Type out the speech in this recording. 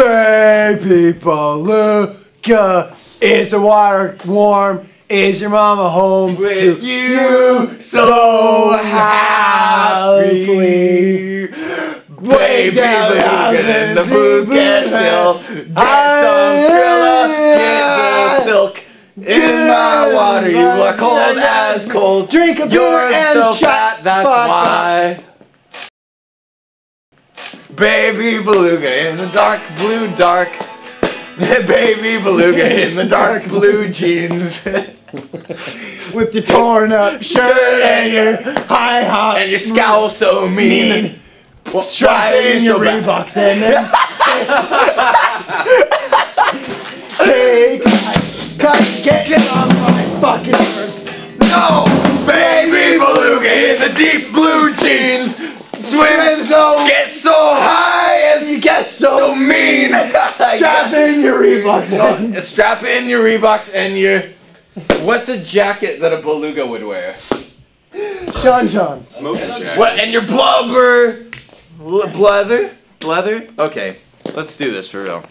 Baby Beluga, is the water warm? Is your mama home with you? So happily, way down in the bouquet silk, dance on Skrilla, get the silk. In my water, you are cold as cold. Drink a beer and shot. That's why. Baby Beluga in the dark blue dark. Baby Beluga in the dark blue jeans. With your torn up shirt and your high hop and your scowl so mean. Striving your Reeboks and then take cut, get off my fucking nerves. No! Baby Beluga in the deep blue jeans. Swim so, get so high as you get so mean. Strap in your Reeboks. No, strap in your Reeboks and your... What's a jacket that a beluga would wear? Sean John. Smoking jacket. What, and your blubber... Blether? Blether? Okay, let's do this for real.